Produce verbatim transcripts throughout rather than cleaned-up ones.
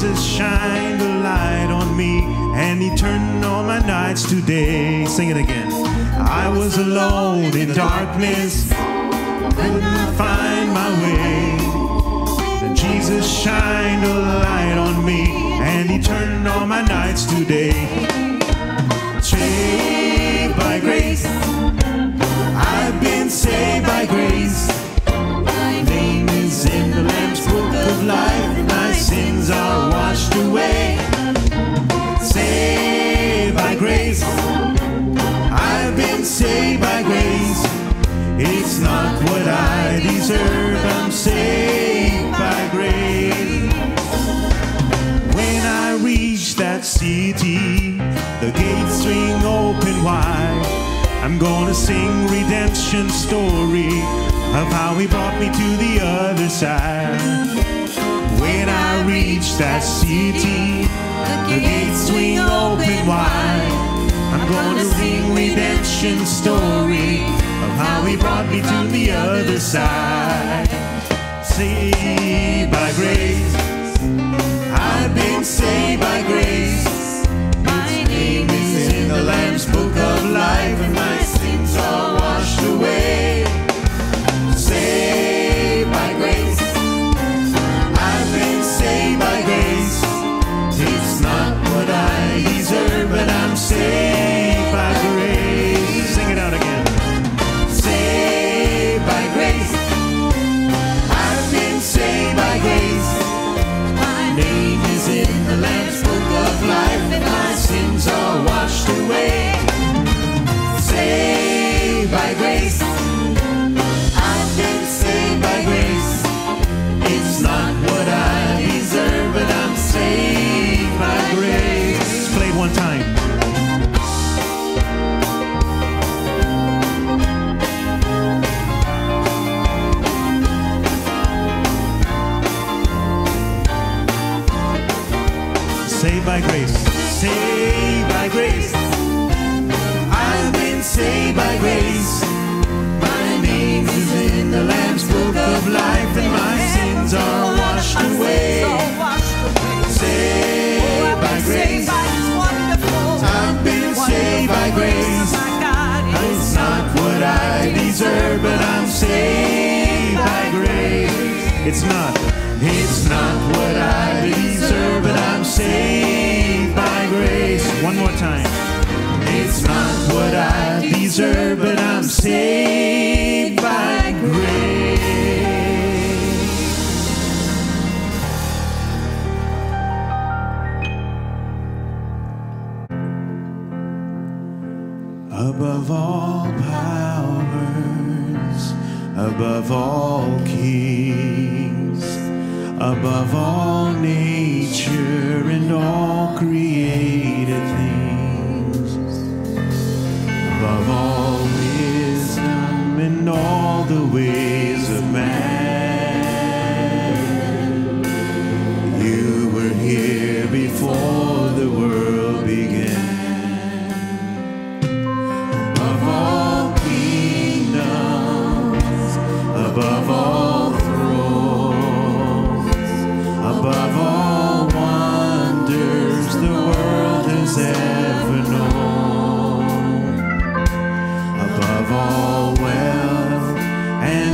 Jesus shined a light on me, and he turned all my nights to day. Sing it again. I was alone in darkness, could not find my way. And Jesus shined a light on me, and he turned all my nights to day. Saved by grace, I've been saved by grace. My name is in the Lamb's Book of Life, my sins are washed away. Saved by grace, I've been saved by grace. It's not what I deserve, I'm saved by grace. When I reach that city, the gates swing open wide. I'm gonna sing redemption story of how he brought me to the other side. When I reach that city, the gates swing open wide. I'm gonna sing redemption story of how he brought me to the other side. Saved by grace, I've been saved by grace. My name is in the Lamb's Book of Life, and my sins are washed away. Saved by grace, I've been saved by grace. It's not what I deserve, but I'm saved. Saved by grace, saved by grace, I've been saved by grace. My name is in the Lamb's Book of Life, and my sins are washed away. Saved by grace, I've been saved by grace. It's not what I deserve, but I'm saved by grace. It's not, it's not what I deserve, but I'm saved by grace. One more time. It's not what I deserve, but I'm saved by grace. Above all powers, above all kings, above all nature and all created things, above all wisdom and all the ways of man, you were here before the world began. Above all kingdoms, above all above all wonders the world has ever known, above all wealth and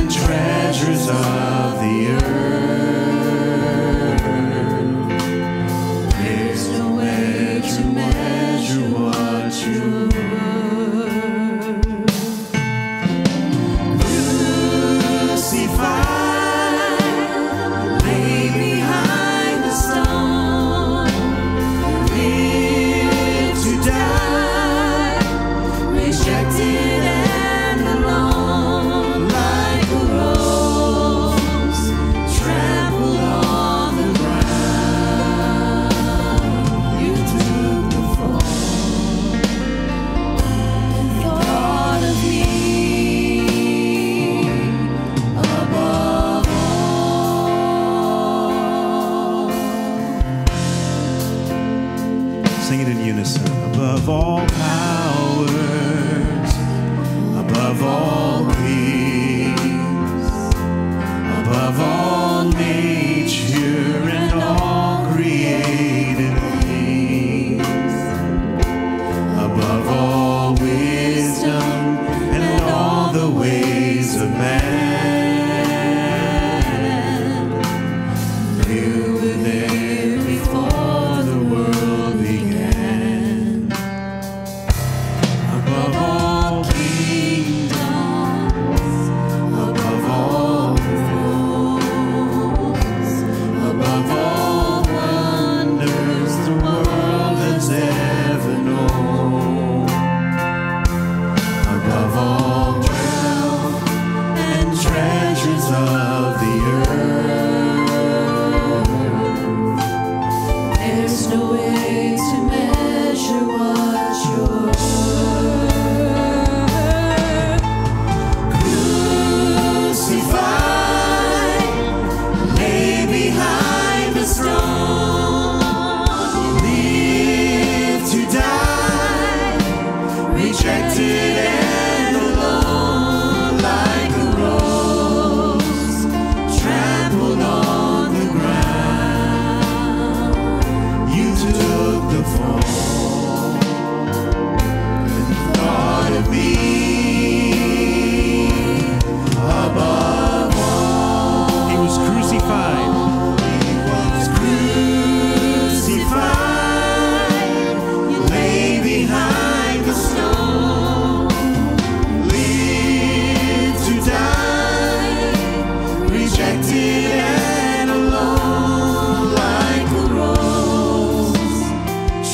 rejected and alone, like a rose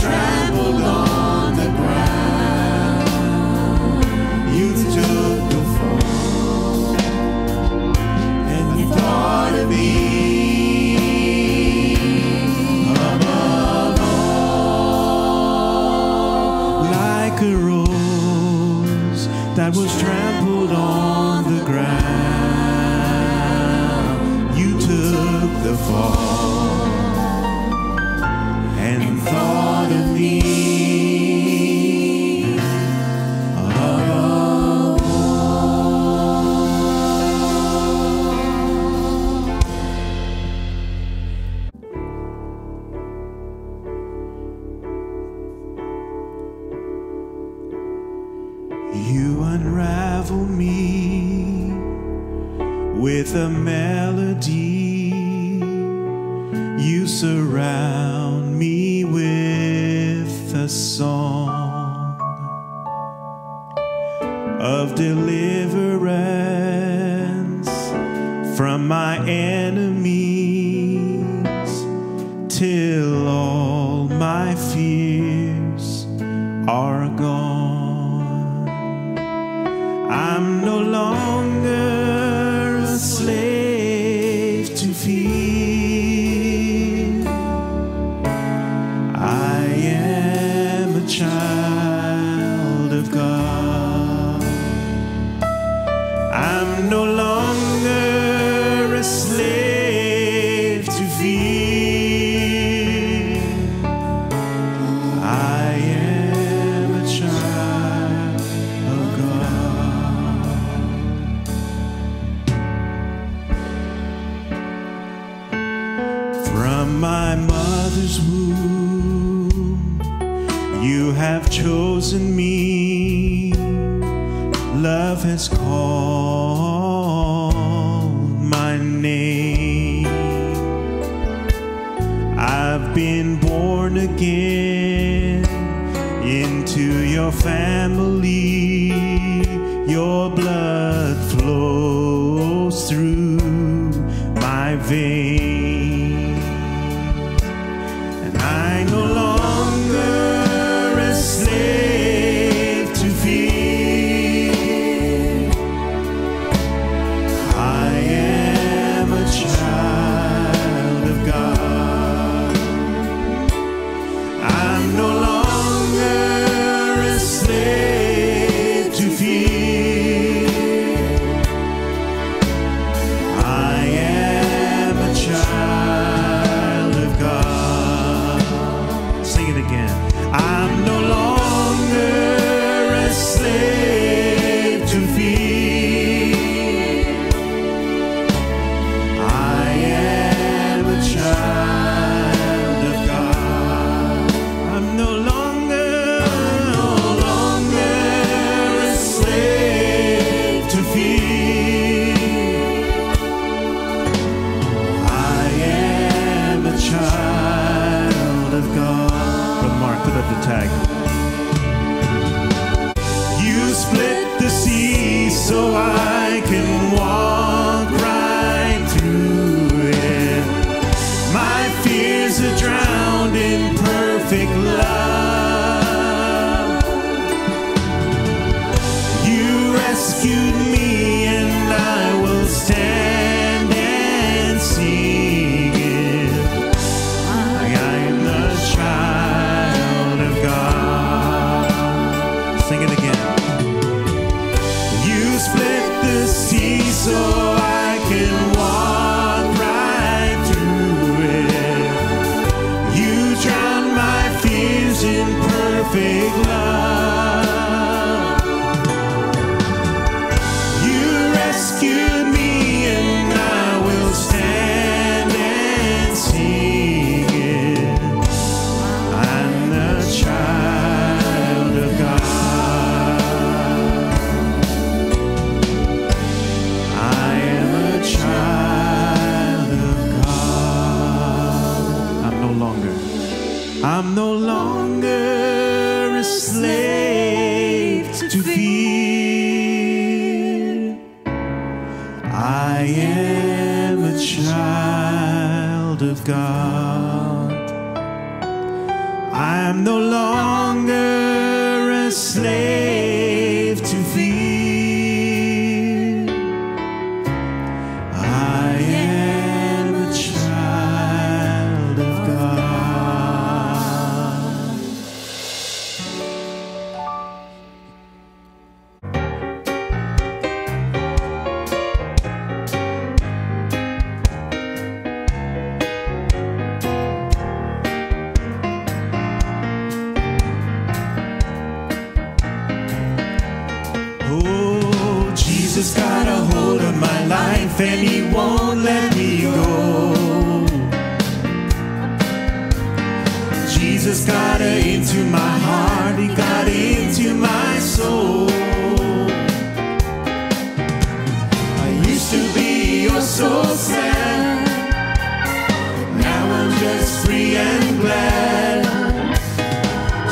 trampled on the ground. You took the fall and you thought of me above all, like a rose that was trampled on the ground. The fall and thought of me above all. You unravel me with a melody. You surround me with a song of deliverance from my enemies, till all my fears are gone. I'm no longer a slave to fear. Child of God, I'm no longer a slave to fear. I am a child of God. From my mother's womb, you have chosen me. Love has called my name. I've been born again into your family. Your blood flows through my veins, and I no longer slave to fear. I am a child of God. I'm no longer a slave to fear. I am a child. of God. I am no longer a slave to fear. I am a child of God. Jesus got a hold of my life and he won't let me go. Jesus got into my heart, he got into my soul. I used to be oh so sad, now I'm just free and glad.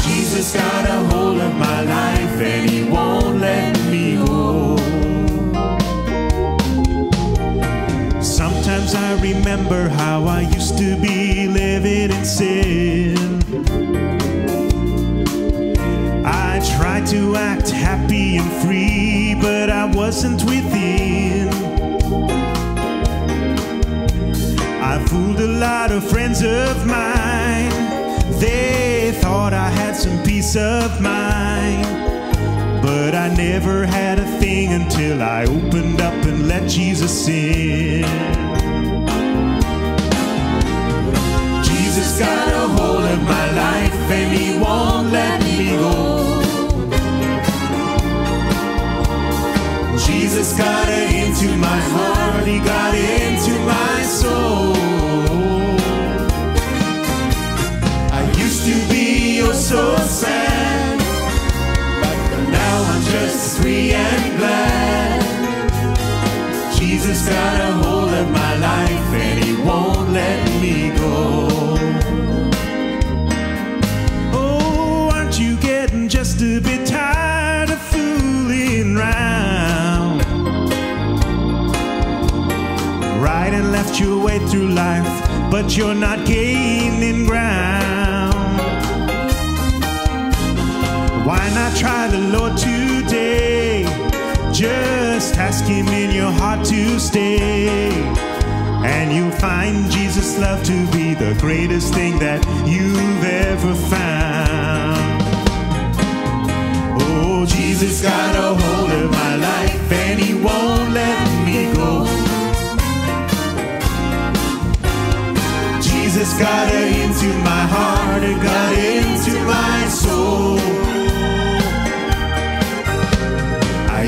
Jesus got a hold of my life and he won't let me go. Sometimes I remember how I used to be living in sin. I tried to act happy and free, but I wasn't within. I fooled a lot of friends of mine. They thought I had some peace of mind, but I never had a thing until I opened up and let Jesus in. Jesus got a hold of my life and he won't let me go. Jesus got into my heart, he got into my soul. I used to be oh so sad, just free and glad. Jesus got a hold of my life and he won't let me go. Oh, aren't you getting just a bit tired of fooling round? Right and left your way through life, but you're not gaining ground. Why not try the Lord today? Just ask him in your heart to stay, and you'll find Jesus' love to be the greatest thing that you've ever found. Oh, Jesus got a hold of my life and he won't let me go. Jesus got into my heart and got into my soul. To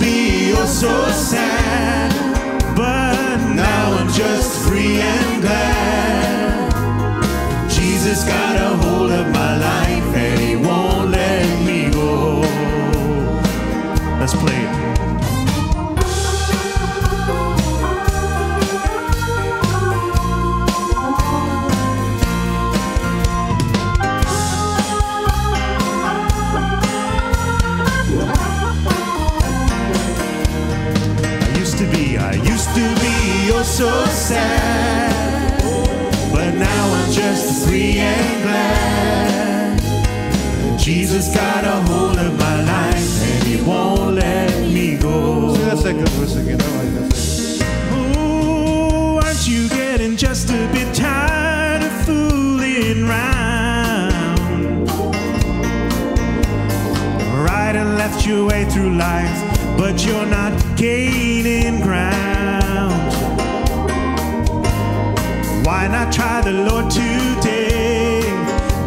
be oh so sad, but now I'm just free and glad. Jesus got a hold of my life and he won't let me go. Let's play it. So sad, but now I'm just free and glad. Jesus got a hold of my life and he won't let me go. See, that's that good verse again. I like that. Oh, aren't you getting just a bit tired of fooling round? Right and left your way through life, but you're not gaining ground. Why not try the Lord today?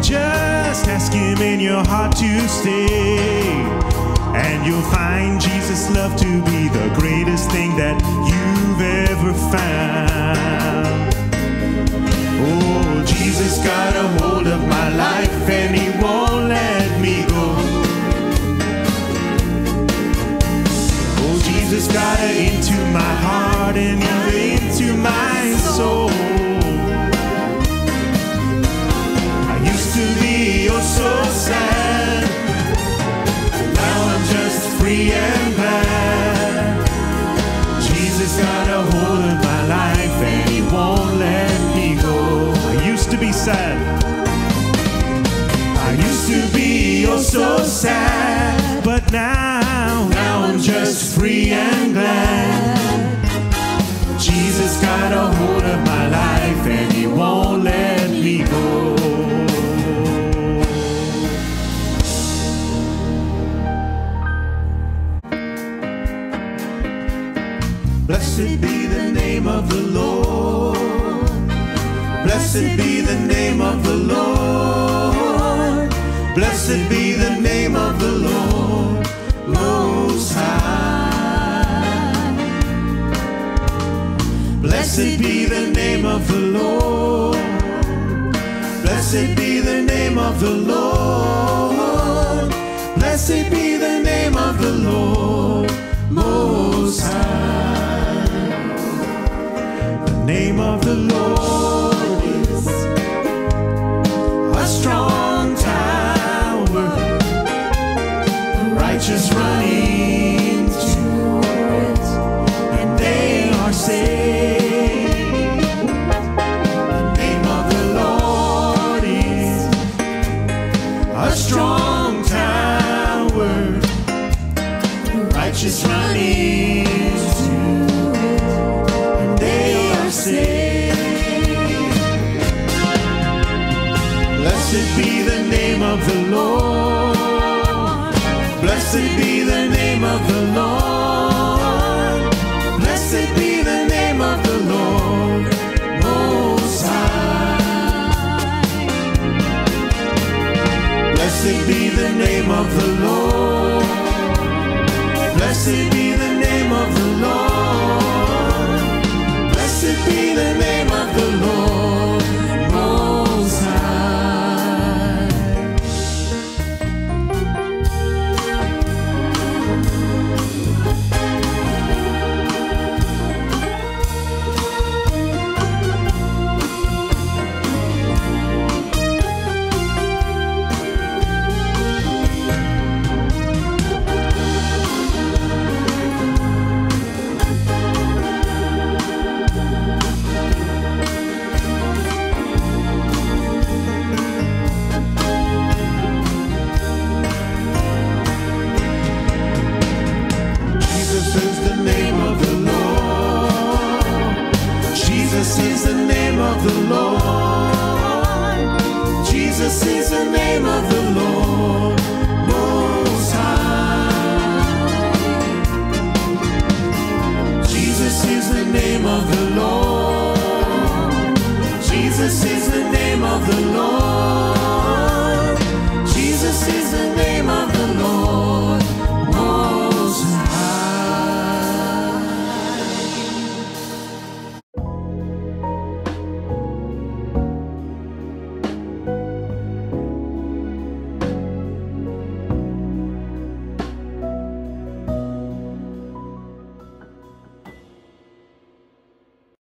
Just ask him in your heart to stay, and you'll find Jesus' love to be the greatest thing that you've ever found. Oh, Jesus got a hold of my life and he won't let me go. Oh, Jesus got into my heart and into my soul. You're so sad, now I'm just free and glad. Jesus got a hold of my life and he won't free and glad. Jesus got a hold of my life and he won't let me go. Blessed be the name of the Lord. Blessed be the name of the Lord. Blessed be the name of the Lord Most High. Blessed be the name of the Lord. Blessed be the name of the Lord. Blessed be the name of the Lord Most High. The name of the Lord. Just running to it, and they are saved. The name of the Lord is a strong tower. The righteous running to it, and they are saved. Blessed be the name of the Lord. Blessed be the name of the Lord. Blessed be the name of the Lord Most High. Blessed be the name of the Lord. Blessed be the name of the Lord. Blessed be the name of the Lord Most High. Of the Lord. Jesus is the name of